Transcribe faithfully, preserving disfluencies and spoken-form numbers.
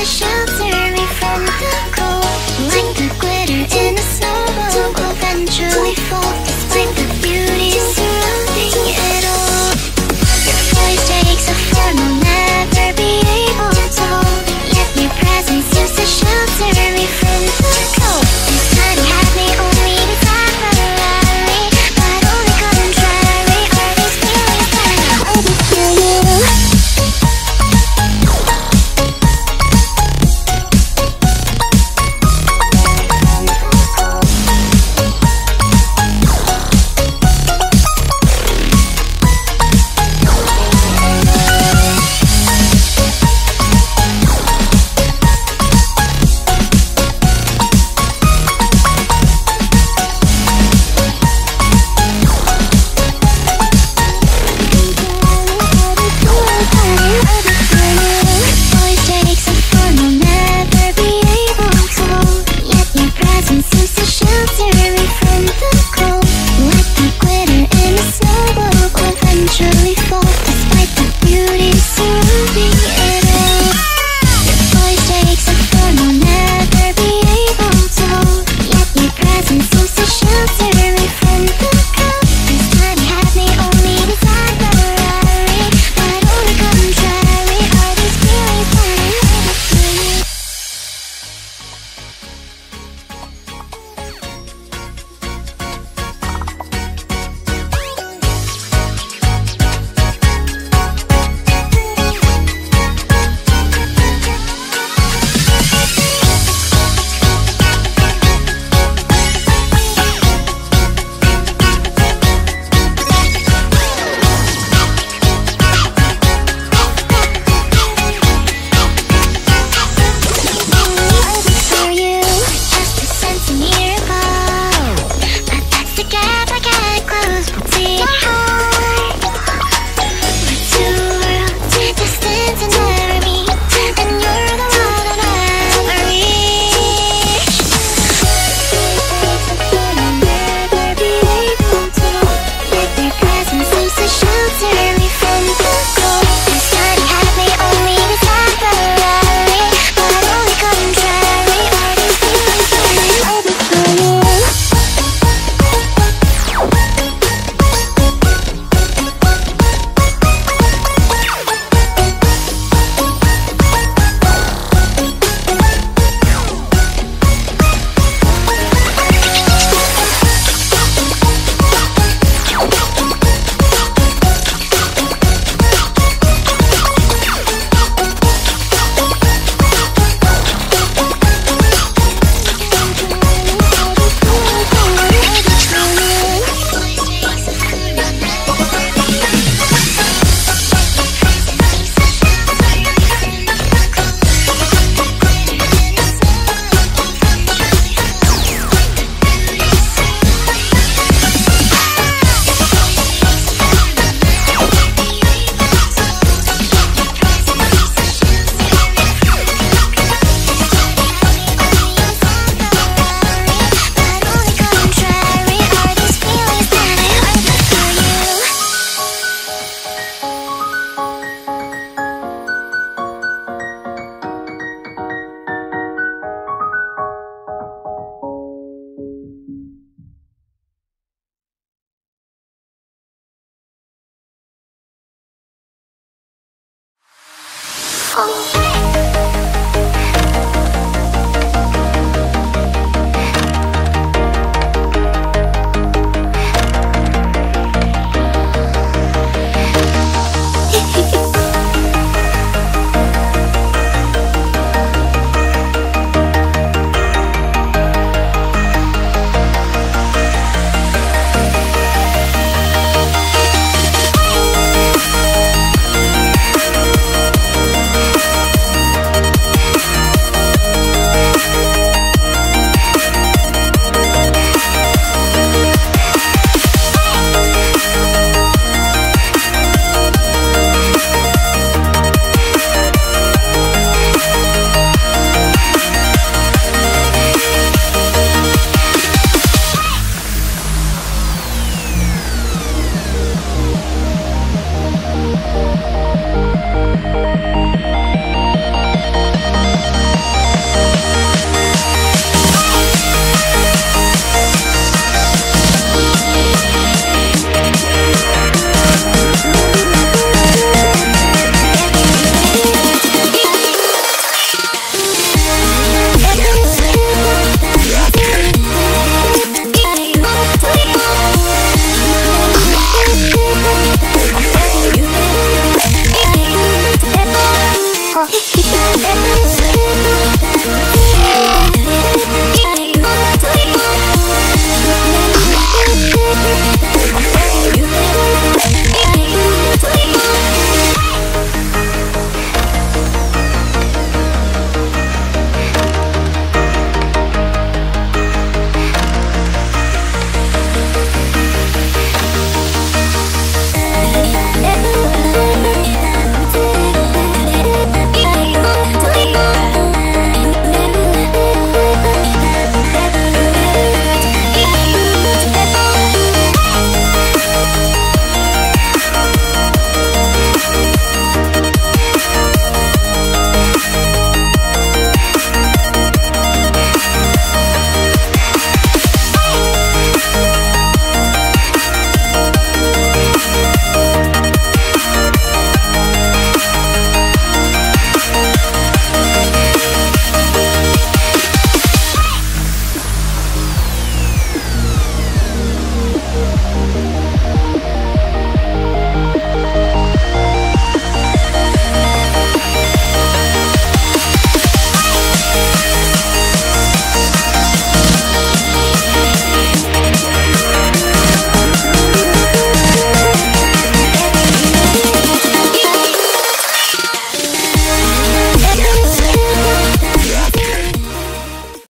to shelter me from the cold. Like the glitter in a snowball, don't go eventually fall. Display the beauty surrounding it all. Your voice takes a form I'll never be able to hold, yet your presence seems to shelter me from the cold. This time you have me only to find my reality, but only contrary are these feelings that I want to kill you. Thank you.